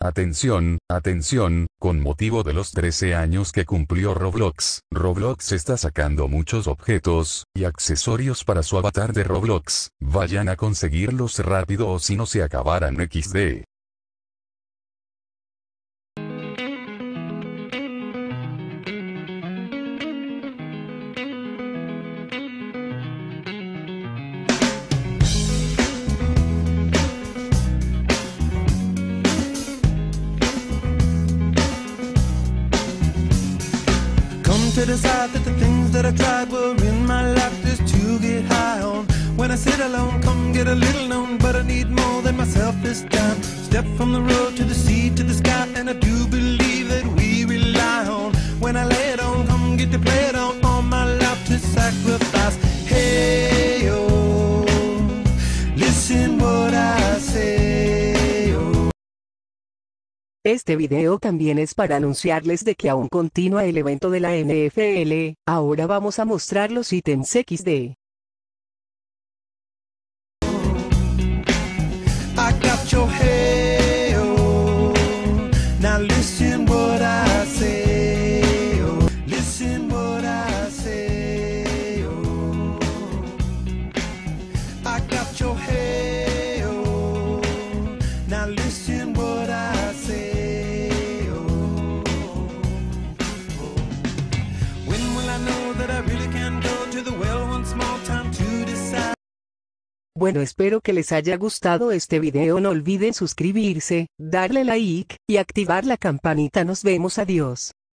Atención, atención, con motivo de los 13 años que cumplió Roblox, Roblox está sacando muchos objetos y accesorios para su avatar de Roblox, vayan a conseguirlos rápido o si no se acabarán XD. To decide that the things that I tried were in my life just to get high on. When I sit alone, come get a little known, but I need more than myself this time. Step from the road to the sea to the sky, and I do believe that we rely on. When I lay it on, come get to play it on, all my life to sacrifice. Hey, oh, listen what I say, oh. Este video también es para anunciarles de que aún continúa el evento de la NFL, ahora vamos a mostrar los ítems XD. Bueno, espero que les haya gustado este video, no olviden suscribirse, darle like, y activar la campanita, nos vemos, adiós.